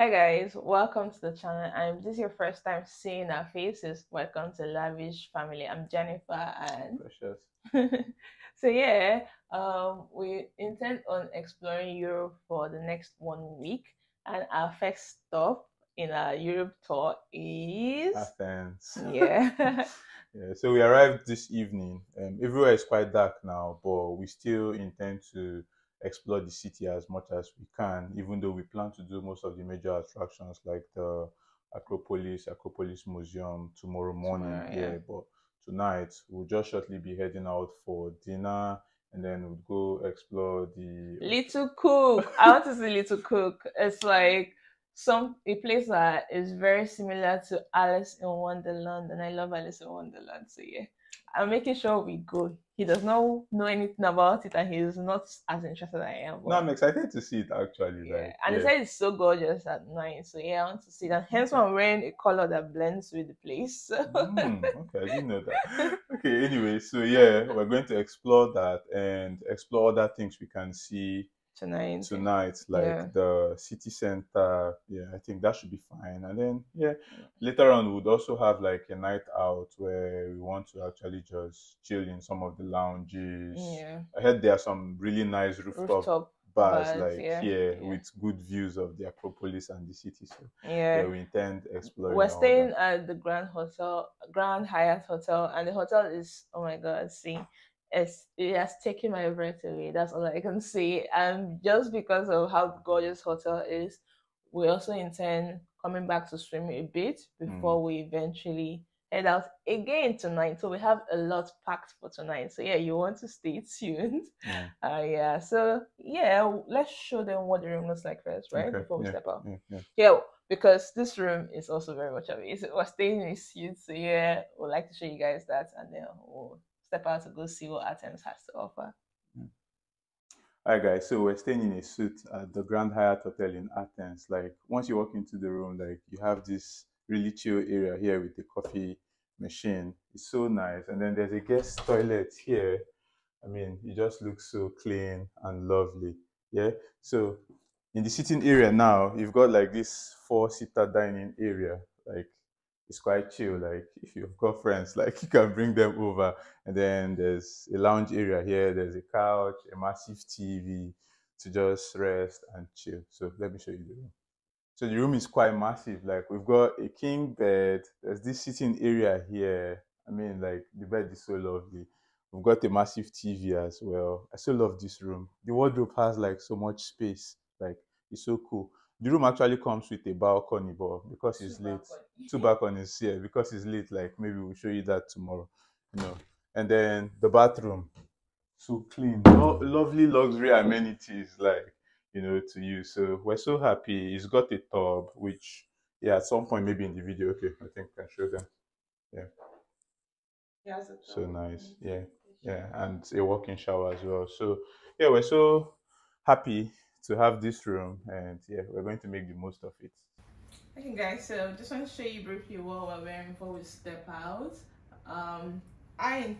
Hey guys, welcome to the channel, and if this is your first time seeing our faces, welcome to Lavish Family. I'm Jennifer and Precious. So yeah, we intend on exploring Europe for the next 1 week, and our first stop in our Europe tour is Athens. Yeah. Yeah, so we arrived this evening. Everywhere is quite dark now, but we still intend to explore the city as much as we can, even though we plan to do most of the major attractions like the Acropolis Museum tomorrow morning. Yeah, but tonight we'll just shortly be heading out for dinner, and then we'll go explore the Little Kook. I want to see Little Kook. It's like a place that is very similar to Alice in Wonderland, and I love Alice in Wonderland. So yeah, I'm making sure we go. He does not know anything about it, and he's not as interested as I am. No, I'm excited to see it actually. Yeah. Like, and yeah, the side is so gorgeous at night. So yeah, I want to see that. Hence why I'm wearing a color that blends with the place. So. Okay, I didn't know that. Okay, anyway, so yeah, we're going to explore that and explore other things we can see tonight, like the city center. Yeah, I think that should be fine. And then yeah, later on we'd also have like a night out where we want to actually just chill in some of the lounges. Yeah, I heard there are some really nice rooftop bars like with good views of the Acropolis and the city. So yeah, we intend exploring. We're staying at the Grand Hyatt hotel, and the hotel is, oh my god, see, it has taken my breath away. That's all I can say. And just because of how gorgeous hotel is, we also intend coming back to swim a bit before we eventually head out again tonight. So we have a lot packed for tonight. So yeah, you want to stay tuned. So yeah, let's show them what the room looks like first, right? Okay. Before we step out. Yeah, because this room is also very much amazing. We're staying in a suite, so yeah, we'd like to show you guys that, and then we'll step out to go see what Athens has to offer. Alright guys, so we're staying in a suite at the Grand Hyatt Hotel in Athens. Like, once you walk into the room, like, you have this really chill area here with the coffee machine. It's so nice. And then there's a guest toilet here. I mean, it just looks so clean and lovely. Yeah. So in the sitting area now, you've got like this 4-seater dining area. Like, it's quite chill. Like, if you've got friends, like, you can bring them over. And then there's a lounge area here. There's a couch, a massive TV to just rest and chill. So let me show you the room. So the room is quite massive. Like, we've got a king bed. There's this sitting area here. I mean, like, the bed is so lovely. We've got a massive TV as well. I so love this room. The wardrobe has like so much space. Like, it's so cool. The room actually comes with a balcony, but because it's late, two balconies here. Because it's late, like, maybe we'll show you that tomorrow, you know. And then the bathroom, so clean, lovely luxury amenities, like, you know, to use. So we're so happy. It's got a tub, which, yeah, at some point, maybe in the video, okay, I think I can show them. Yeah. Yeah, so nice. Yeah, yeah, and a walk-in shower as well. So yeah, we're so happy to have this room, and yeah, we're going to make the most of it. Okay guys, so just want to show you briefly what we're wearing before we step out. I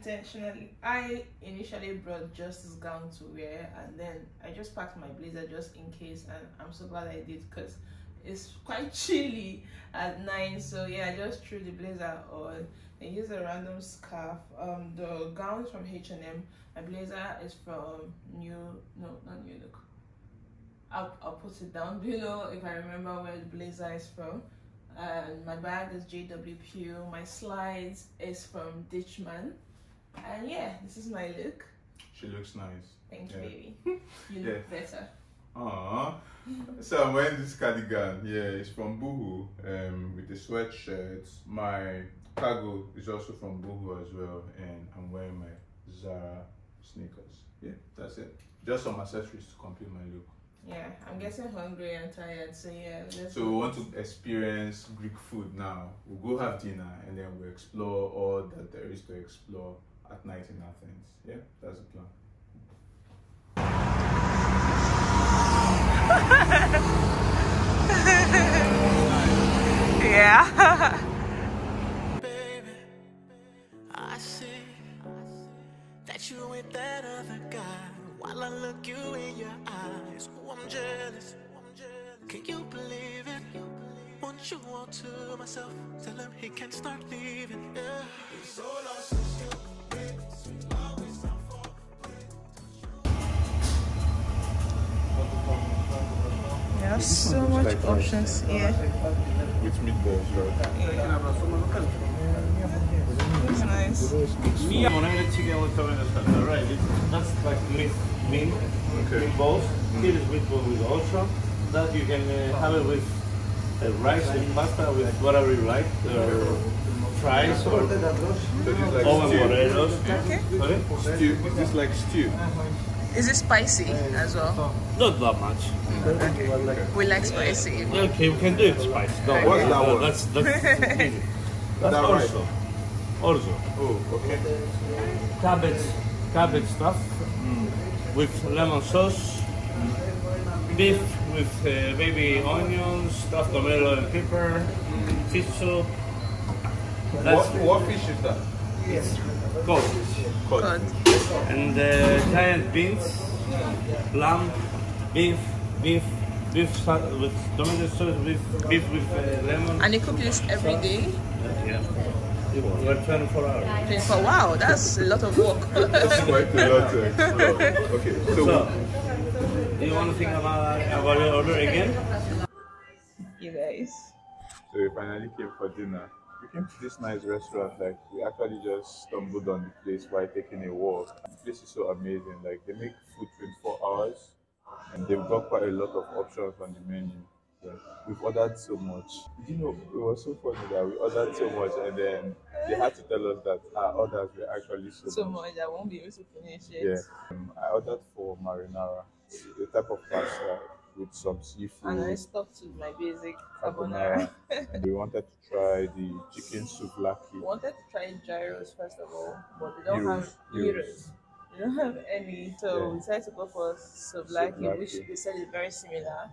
initially brought just this gown to wear, and then I just packed my blazer just in case, and I'm so glad I did because it's quite chilly at night. So yeah, I just threw the blazer on and used a random scarf. The gown is from H&M. My blazer is from not New Look. I'll put it down below if I remember where the blazer is from. My bag is JW Pei. My slides is from Ditchman. And yeah, this is my look. She looks nice. Thank you, baby. You look better. Aww. So I'm wearing this cardigan. Yeah, it's from Boohoo with a sweatshirt. My cargo is also from Boohoo as well. And I'm wearing my Zara sneakers. Yeah, that's it. Just some accessories to complete my look. Yeah, I'm getting hungry and tired, so yeah. So we want to experience Greek food now. We'll go have dinner, and then we'll explore all that there is to explore at night in Athens. Yeah, that's the plan. Yeah. Baby, I see that you with that other guy. While I look you in your eyes, oh, I'm jealous. Can you believe it? sexual to myself. Tell him he can't start leaving, yeah. He's so lost in stupid. Always found fault with. There are so much options here. With meatballs, right? It's nice. That's like meat, meatballs. Here is meatball with ultra. That you can have it with rice and pasta, with whatever you like, or fries, or like overmorelos. Okay. Stew. Is this like stew? Is it spicy as well? Not that much. Okay. We like spicy. Okay, we can do it spicy. No, okay. What's that one? That's easy. That's orzo. Orzo. Oh, okay. Cabbage stuff with lemon sauce. Beef with baby onions, stuffed tomato and pepper, fish soup. What fish is that? Yes. Cod. And giant beans, lamb, beef with tomato sauce, beef with lemon. And you cook this every day? Yeah. We're 24 hours. 24, wow, that's a lot of work. That's quite a lot. Okay, so do you want to think about your order again? You guys. So we finally came for dinner. We came to this nice restaurant, like we actually just stumbled on the place while taking a walk. The place is so amazing, like they make food 24 hours and they've got quite a lot of options on the menu. Yeah. We've ordered so much. You know, it was so funny that we ordered so much and then they had to tell us that our orders were actually so much. I won't be able to finish it. Yeah. I ordered for marinara. The type of pasta with some seafood. And I stopped with my basic carbonara. We wanted to try the chicken souvlaki. We wanted to try gyros first of all, but they don't have gyros. They don't have any, so we decided to go for souvlaki, which they said is very similar.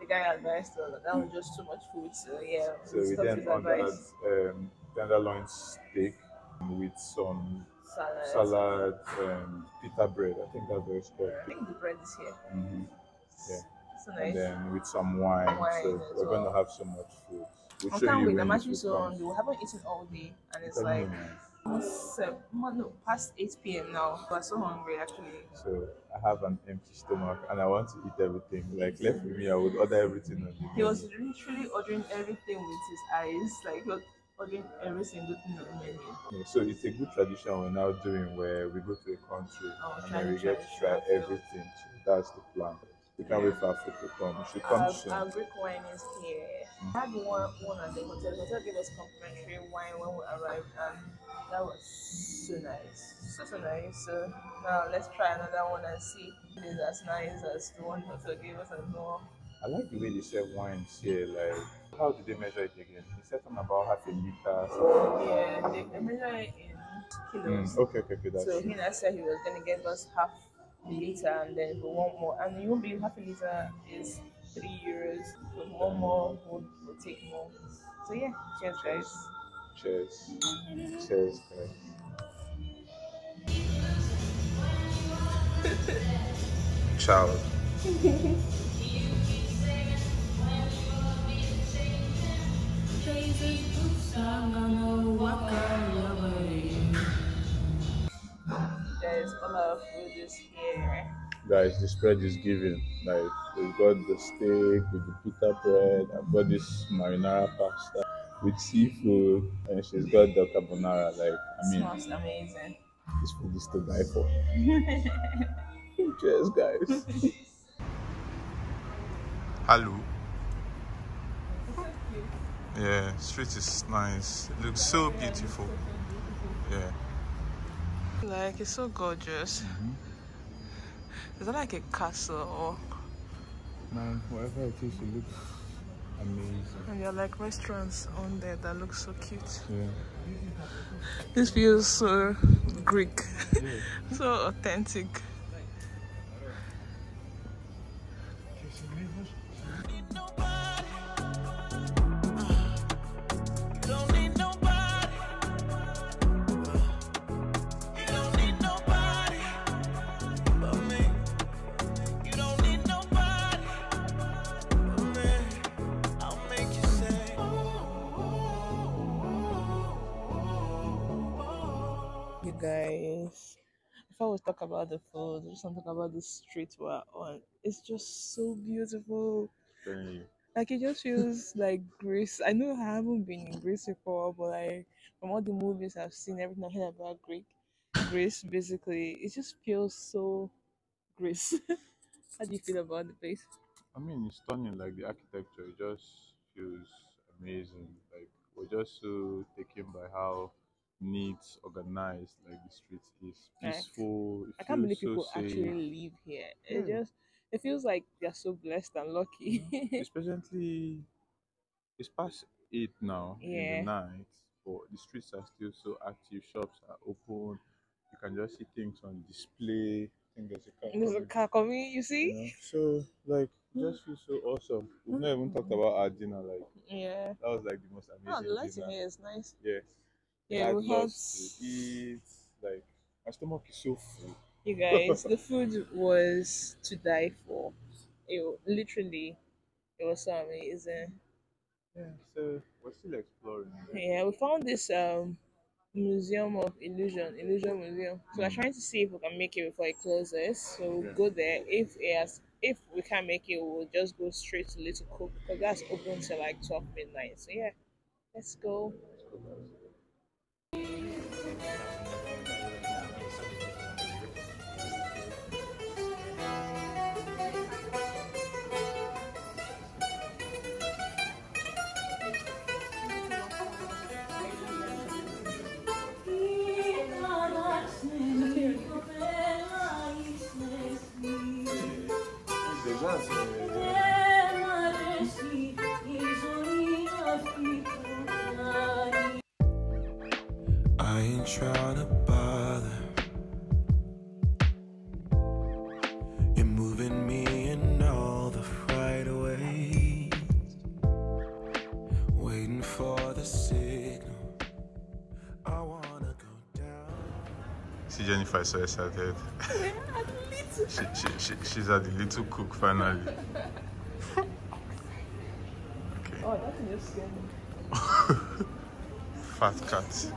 The guy advised us that was just too much food, so yeah. So we then ordered tenderloin steak with some salad, pita bread. I think that's what it's called. I think the bread is here. Mm-hmm. Yeah. So nice. And then with some wine so we're going to have so much food. We'll show you. I'm actually so hungry. We haven't eaten all day, and it's like past 8 p.m. now. We're so hungry actually. So I have an empty stomach, and I want to eat everything. Like left with me, I would order everything. He was literally ordering everything with his eyes, like. Every single thing on the menu. So it's a good tradition we're now doing where we go to a country and then we get to try everything. So that's the plan. We can't wait for our food to come. We should come soon. Our Greek wine is here. I had one at the hotel. The hotel gave us complimentary wine when we arrived, and that was so nice. So nice. So now let's try another one and see if it's as nice as the one hotel gave us and more. I like the way they serve wines here, like how do they measure it again? They said something about half a liter. So yeah, they measure it in kilos. Okay, that's so he said he was gonna give us half a liter and then for one more, and it won't be half a liter is €3. For one more we'll take more. So yeah, cheers guys. Cheers. Cheers guys. Ciao. Guys, all our food is here. Guys, the spread is giving. Like we've got the steak with the pita bread. I've got this marinara pasta with seafood, and she's got the carbonara. Like smells amazing. This food is to die for. Cheers, guys. Hello. Yeah, street is nice. It looks so beautiful. Yeah. Like it's so gorgeous. Is that like a castle or? Man, whatever it is, it looks amazing. And there are like restaurants on there that look so cute. Yeah. This feels so Greek, so authentic. before we talk about the food, I just want to talk about the street we're on. It's just so beautiful. Very. Like, it just feels like Greece. I know I haven't been in Greece before, but like from all the movies I've seen, everything I've heard about Greece, basically, it just feels so Greece. How do you feel about the place? I mean, it's stunning. Like, the architecture, it just feels amazing. Like, we're just so taken by how neat, organized, like the street is. Peaceful. Right. I can't believe people actually live here. Yeah. It feels like they're so blessed and lucky. Yeah. Especially, it's past 8 now in the night, but the streets are still so active. Shops are open. You can just see things on display. I think there's a car coming, you see? Yeah. So, like, just feels so awesome. We've not even talked about our dinner. Like, yeah, that was like the most amazing. Oh, the lighting here is nice. Yeah. Yeah, we had to eat. Like, my stomach is so full. You guys, the food was to die for. It was so amazing. Yeah, so we're still exploring. Right? Yeah, we found this Museum of Illusion Museum. So we're trying to see if we can make it before it closes. So we'll go there. If we can't make it, we'll just go straight to Little Kook, because that's open till like 12 midnight. So yeah, let's go. See, Jennifer is so excited. She's at the Little Kook finally. Okay. Oh, that can just scare me. Fat cat.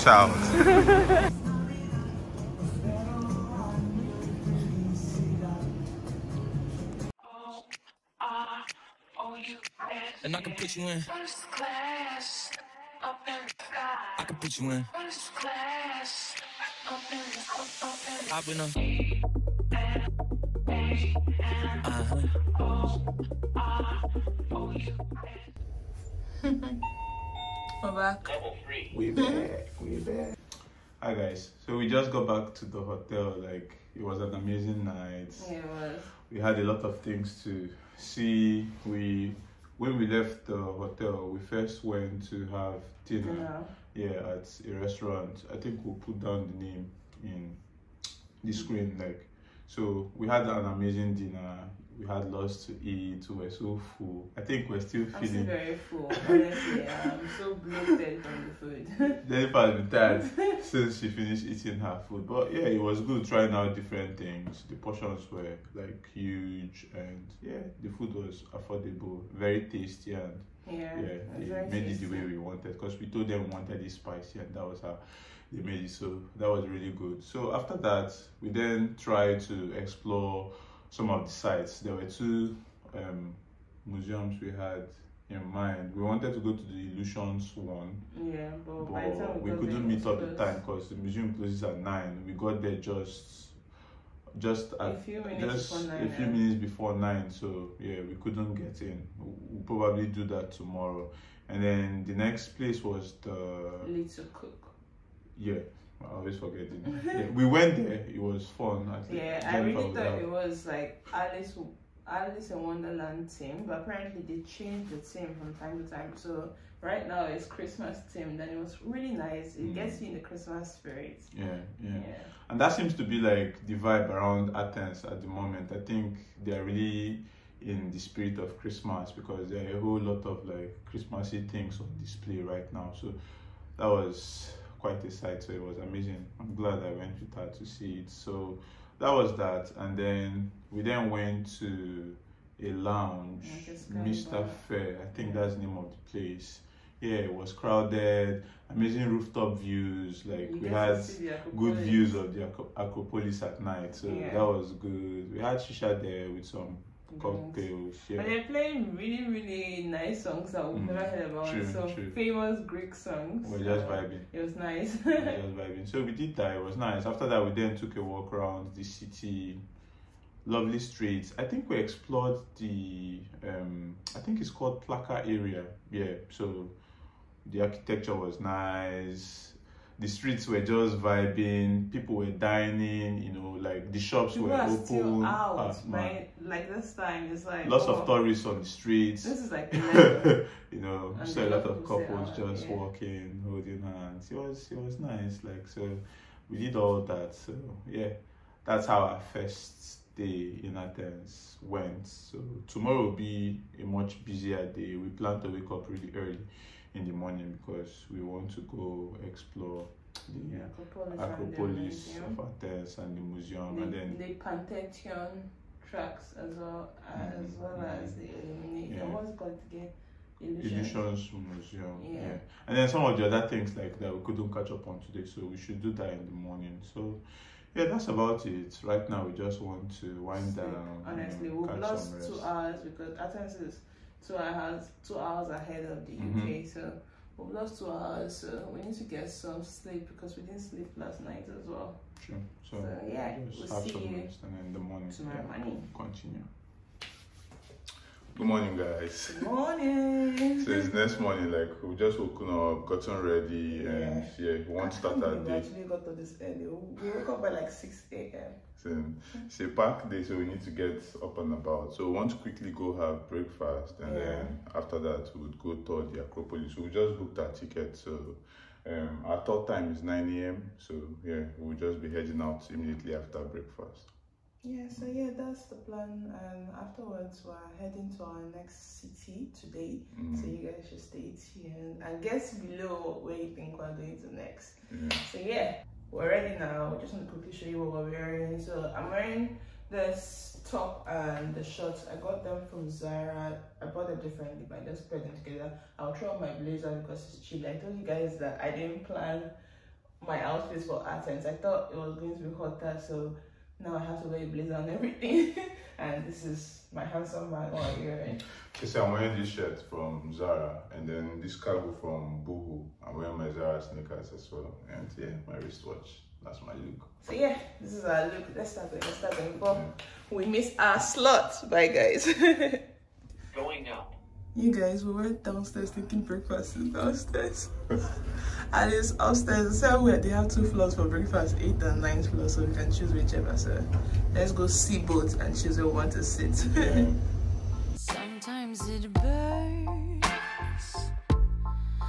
Child. And I can put you in. I can put you in. I've been up. We're back. We're back. Hi guys, so we just got back to the hotel. Like, it was an amazing night. Yeah, it was. We had a lot of things to see. When we left the hotel, we first went to have dinner. Yeah, at a restaurant. I think we'll put down the name in the screen. Like, so we had an amazing dinner. We had lots to eat. We were so full. I think we're still feeling. I'm still very full. Honestly, I'm so bloated from the food. Jennifer has been tired since she finished eating her food. But yeah, it was good trying out different things. The portions were like huge, and yeah, the food was affordable, very tasty, and they made it the way we wanted, because we told them we wanted it spicy, and that was how they made it. So that was really good. So after that, we then tried to explore some of the sites. There were two museums we had in mind. We wanted to go to the Illusions one, but we couldn't meet up the time because the museum closes at 9. We got there just a few minutes before nine, so yeah, we couldn't get in. We'll probably do that tomorrow. And then the next place was the Little Kook. Yeah, I always forget it. Yeah, we went there. It was fun. I think. Yeah, I really thought it was like Alice Alice in Wonderland theme, but apparently they change the theme from time to time. So right now it's Christmas themed, and it was really nice. It gets you in the Christmas spirit. Yeah. And that seems to be like the vibe around Athens at the moment. I think they're really in the spirit of Christmas because there are a whole lot of like Christmassy things on display right now. So that was quite a sight. So it was amazing. I'm glad I went with her to see it. So that was that, and then we then went to a lounge, Mr. Fair, I think that's the name of the place. Yeah, it was crowded, amazing rooftop views, like we had good views of the Acropolis at night, so that was good. We had shisha there with some cocktails. But they're playing really, really nice songs that we've never heard about, so famous Greek songs. We're just vibing. It was nice. We're just vibing. So we did that, it was nice. After that, we then took a walk around the city. Lovely streets. I think we explored the I think it's called Plaka area. Yeah, so the architecture was nice. The streets were just vibing. People were dining, you know, like the shops people were open. Still out, right? Like this time, it's like lots of tourists on the streets. This is like you know, and so a lot of couples just walking, holding hands. It was nice. Like, so we did all that. So yeah, that's how our first day in Athens went. So tomorrow will be a much busier day. We plan to wake up really early in the morning because we want to go explore the Acropolis of Athens and the museum, and then the Pantheon tracks as well as the Illusions Museum. Yeah, and then some of the other things like that we couldn't catch up on today, so we should do that in the morning. So yeah, that's about it. Right now, we just want to wind down. Honestly, we've lost 2 hours because Athens is 2 hours ahead of the UK. So we've lost 2 hours. So we need to get some sleep because we didn't sleep last night as well. Sure. So yeah, we'll see you in the morning. Tomorrow morning. Continue. Good morning, guys. Good morning. So it's next morning, like we just woken up, gotten ready, and we want to start our day. We actually got to this early. We woke up by like 6 a.m. So it's a packed day, so we need to get up and about. So we want to quickly go have breakfast, and then after that we would go toward the Acropolis. So we just booked our ticket. So our third time is 9 a.m. So yeah, we'll just be heading out immediately after breakfast. Yeah, so yeah, that's the plan, and afterwards we're heading to our next city today. So you guys should stay tuned and guess below where you think we're going to next. So yeah, we're ready now. Just want to quickly show you what we're wearing. So I'm wearing this top and the shorts. I got them from Zara. I bought them differently, but I just paired them together. I'll throw on my blazer because it's chill. I told you guys that I didn't plan my outfits for Athens. I thought it was going to be hotter, so now I have to wear a blazer and everything. And this is my handsome man. What are you wearing? Okay, so I'm wearing this shirt from Zara, and then this cargo from Boohoo. I'm wearing my Zara sneakers as well, and yeah, my wristwatch. That's my look. So yeah, this is our look. Let's start going before we miss our slot. Bye, guys. Going up. You guys, we went downstairs thinking breakfast is downstairs. And it's upstairs. So weird, they have 2 floors for breakfast, 8th and 9th floor, so we can choose whichever. So let's go see both and choose where we want to sit. Sometimes it burns,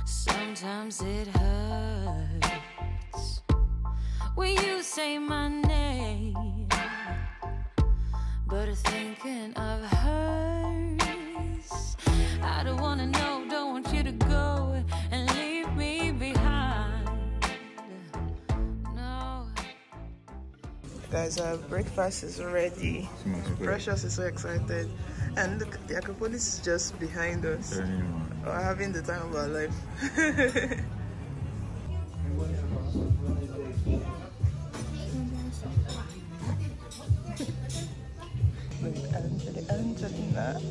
sometimes it hurts. When you say my name, but thinking of hers. I don't wanna know, don't want you to go and leave me behind. No. Guys, our breakfast is ready. Precious is so excited. And look, the Acropolis is just behind us. We're having the time of our life.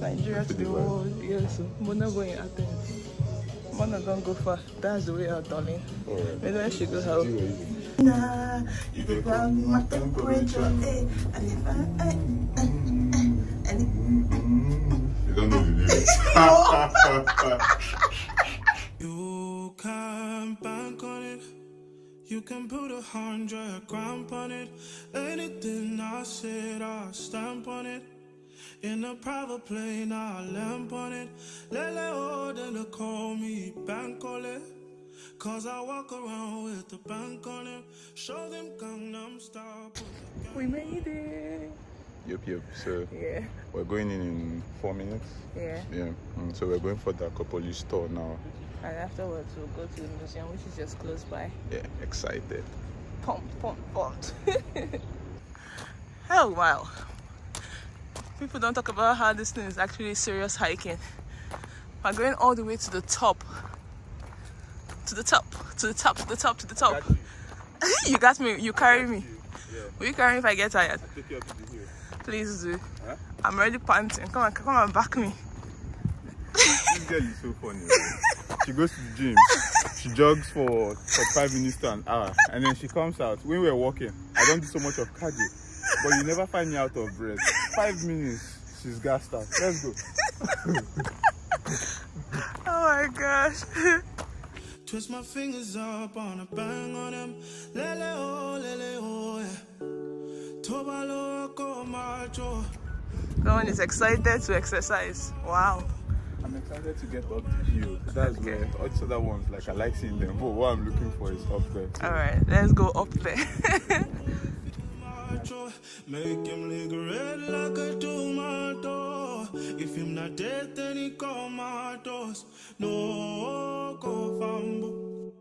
Nigeria to the world, yes. Mona going to Athens. Mona don't go far. That's the way out, darling. Maybe I should go help. Nah, you can grab my temperature. You don't know the lyrics. You can bank on it. You can put 100 grand on it. Anything I said, I stamp on it. in a private plane, I lamp on it. Lele oh, then they call me bank on it. Cause I walk around with the bank on it. Show them Gangnam Style. We made it. Yep, yep. So yeah, we're going in 4 minutes. Yeah. Yeah. So we're going for the Acropolis store now. And afterwards we'll go to the museum, which is just close by. Yeah, excited. Pumped, pumped, pumped. Oh wow. People don't talk about how this thing is actually serious hiking. We're going all the way to the top. To the top. To the top, to the top, to the top. Got you. You got me, you carry me. Yeah. Will you carry me if I get tired? I'll take you up to the hill. Please do. Huh? I'm already panting. Come on, come and back me. This girl is so funny. She goes to the gym, she jogs for 45 minutes to an hour, and then she comes out. When we're walking, I don't do so much of cardio, but you never find me out of breath. 5 minutes, she's gassed out. Let's go. Oh my gosh. Twist my fingers up on a bang on them. Lele oh, lele oh. Tobalo ko macho. No one is excited to exercise. Wow. I'm excited to get up the hill. That's okay. Where all these other ones, like I like seeing them, but what I'm looking for is up there. So. All right, let's go up there. Make him look red like a tomato. If him not dead, then he call my toes. No, go fumble.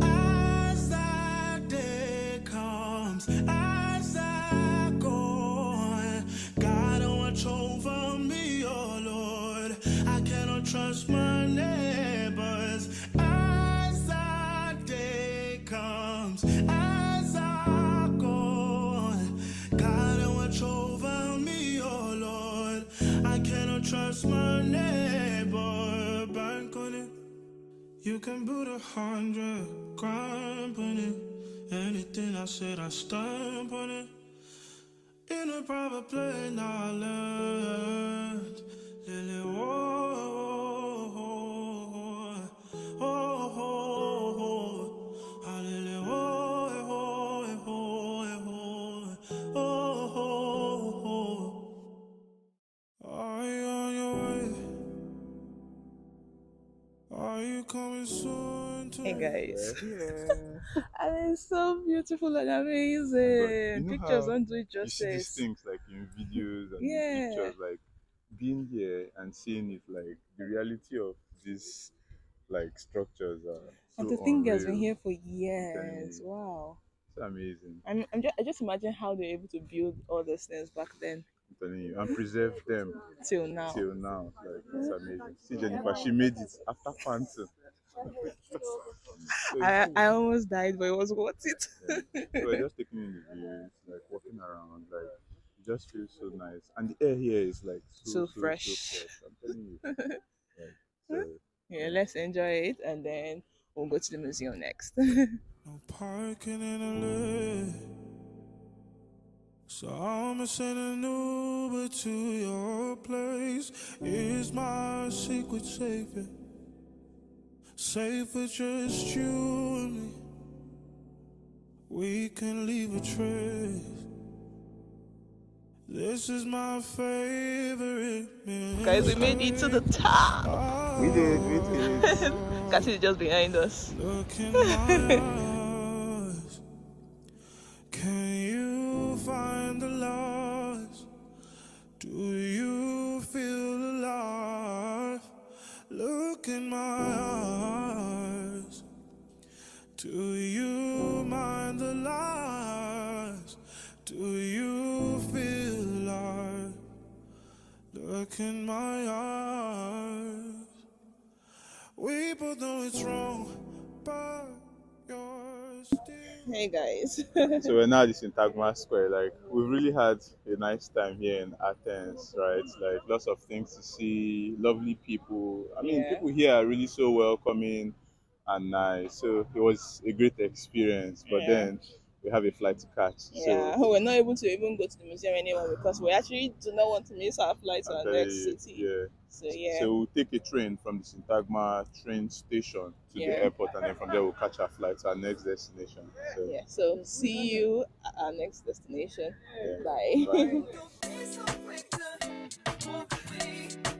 As that day comes, as I go, God watch over me, oh Lord. I cannot trust my neighbors. As that day comes, as I trust my neighbor, bank on it. You can build 100, cramp on it. Anything I said, I stamp on it. In a private plane, I learned. Lily, oh, oh, oh, oh, oh, Lily, oh, oh, oh, oh, oh. Are you coming soon? Hey guys, yeah. And it's so beautiful and amazing. You know, pictures don't do it justice. You see these things like in videos and yeah, pictures, like being here and seeing it, like the reality of these like structures are. So and the thing has been here for years. Wow, it's amazing. I just imagine how they're able to build all those things back then. And preserve them till now. Till now, like, it's amazing. See Jennifer, she made it after panting. So I almost died, but it was worth it. Yeah. So we're just taking in the views, like walking around, like it just feels so nice. And the air here is like so fresh. So fresh. I'm telling you. Like, so, yeah, let's enjoy it, and then we'll go to the museum next. No parking in a lift. So I'ma send an Uber to your place. Is my secret safer? Safer just you and me. We can leave a trace. This is my favorite memory. Guys, we made it to the top. We did, we did. Cassie is just behind us. Look in my eyes. Can you find the lost? Do you feel alive? Look in my eyes. Do you mind the lies? Do you feel alive? Look in my eyes. We both know it's wrong, but you're still. Hey guys. So we're now at the Syntagma Square. Like, we've really had a nice time here in Athens, right? Like, lots of things to see, lovely people. I mean, yeah, people here are really so welcoming and nice. So it was a great experience. But yeah, then we have a flight to catch. Yeah, so we're not able to even go to the museum anymore because we actually do not want to miss our flight to our next city. Yeah. So we'll take a train from the Syntagma train station to the airport, and then from there we'll catch our flight to our next destination. So, yeah, so see you at our next destination. Yeah. Bye. Bye.